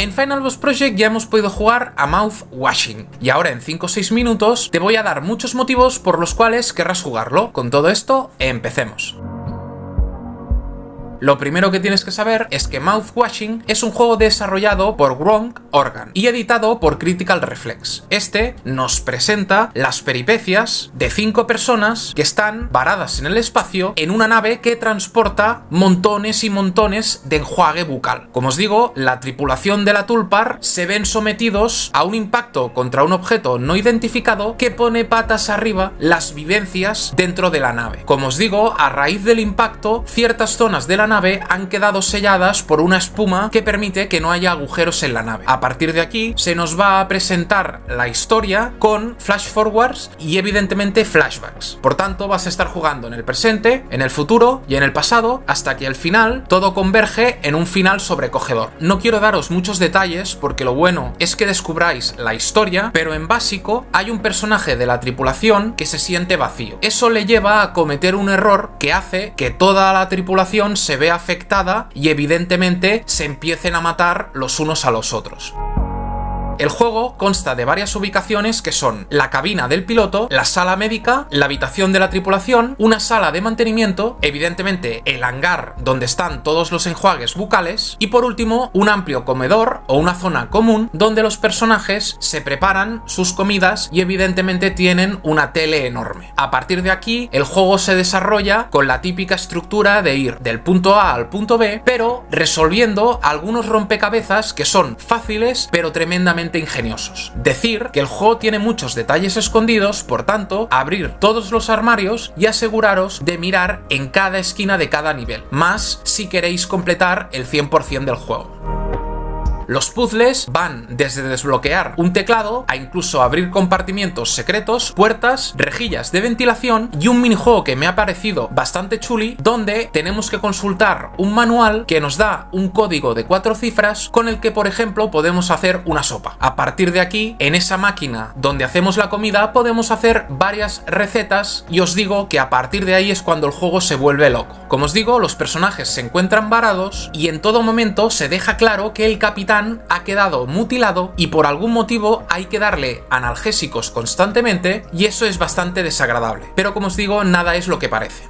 En Final Boss Project ya hemos podido jugar a Mouthwashing, y ahora en 5 o 6 minutos te voy a dar muchos motivos por los cuales querrás jugarlo. Con todo esto, empecemos. Lo primero que tienes que saber es que Mouthwashing es un juego desarrollado por Wrong Organ y editado por Critical Reflex. Este nos presenta las peripecias de 5 personas que están varadas en el espacio en una nave que transporta montones y montones de enjuague bucal. Como os digo, la tripulación de la Tulpar se ven sometidos a un impacto contra un objeto no identificado que pone patas arriba las vivencias dentro de la nave. Como os digo, a raíz del impacto, ciertas zonas de la nave han quedado selladas por una espuma que permite que no haya agujeros en la nave. A partir de aquí se nos va a presentar la historia con flash forwards y evidentemente flashbacks. Por tanto, vas a estar jugando en el presente, en el futuro y en el pasado, hasta que al final todo converge en un final sobrecogedor. No quiero daros muchos detalles porque lo bueno es que descubráis la historia, pero en básico hay un personaje de la tripulación que se siente vacío. Eso le lleva a cometer un error que hace que toda la tripulación se ve afectada y evidentemente se empiecen a matar los unos a los otros. El juego consta de varias ubicaciones que son la cabina del piloto, la sala médica, la habitación de la tripulación, una sala de mantenimiento, evidentemente el hangar donde están todos los enjuagues bucales y por último un amplio comedor o una zona común donde los personajes se preparan sus comidas y evidentemente tienen una tele enorme. A partir de aquí el juego se desarrolla con la típica estructura de ir del punto A al punto B, pero resolviendo algunos rompecabezas que son fáciles pero tremendamente ingeniosos. Decir que el juego tiene muchos detalles escondidos, por tanto, abrir todos los armarios y aseguraros de mirar en cada esquina de cada nivel, más si queréis completar el 100% del juego. Los puzzles van desde desbloquear un teclado a incluso abrir compartimientos secretos, puertas, rejillas de ventilación y un minijuego que me ha parecido bastante chuli donde tenemos que consultar un manual que nos da un código de 4 cifras con el que, por ejemplo, podemos hacer una sopa. A partir de aquí, en esa máquina donde hacemos la comida podemos hacer varias recetas y os digo que a partir de ahí es cuando el juego se vuelve loco. Como os digo, los personajes se encuentran varados y en todo momento se deja claro que el capitán ha quedado mutilado y por algún motivo hay que darle analgésicos constantemente y eso es bastante desagradable. Pero como os digo, nada es lo que parece.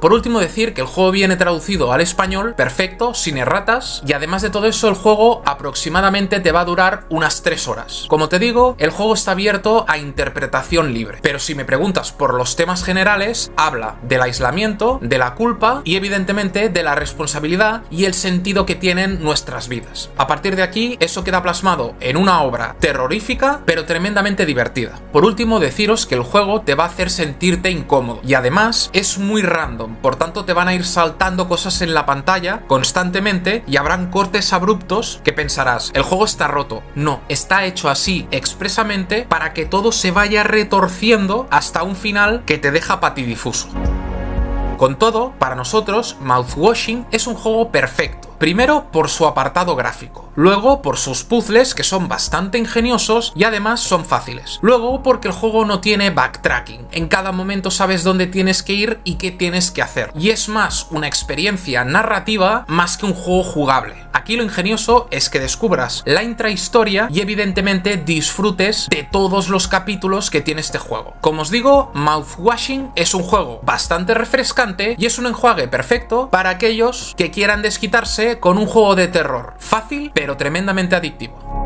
Por último, decir que el juego viene traducido al español, perfecto, sin erratas, y además de todo eso el juego aproximadamente te va a durar unas 3 horas. Como te digo, el juego está abierto a interpretación libre, pero si me preguntas por los temas generales, habla del aislamiento, de la culpa y evidentemente de la responsabilidad y el sentido que tienen nuestras vidas. A partir de aquí, eso queda plasmado en una obra terrorífica, pero tremendamente divertida. Por último, deciros que el juego te va a hacer sentirte incómodo, y además es muy random. Por tanto, te van a ir saltando cosas en la pantalla constantemente y habrán cortes abruptos que pensarás, el juego está roto. No, está hecho así expresamente para que todo se vaya retorciendo hasta un final que te deja patidifuso. Con todo, para nosotros, Mouthwashing es un juego perfecto. Primero por su apartado gráfico, luego por sus puzzles que son bastante ingeniosos y además son fáciles, luego porque el juego no tiene backtracking, en cada momento sabes dónde tienes que ir y qué tienes que hacer, y es más una experiencia narrativa más que un juego jugable. Aquí lo ingenioso es que descubras la intrahistoria y evidentemente disfrutes de todos los capítulos que tiene este juego. Como os digo, Mouthwashing es un juego bastante refrescante y es un enjuague perfecto para aquellos que quieran desquitarse con un juego de terror, fácil pero tremendamente adictivo.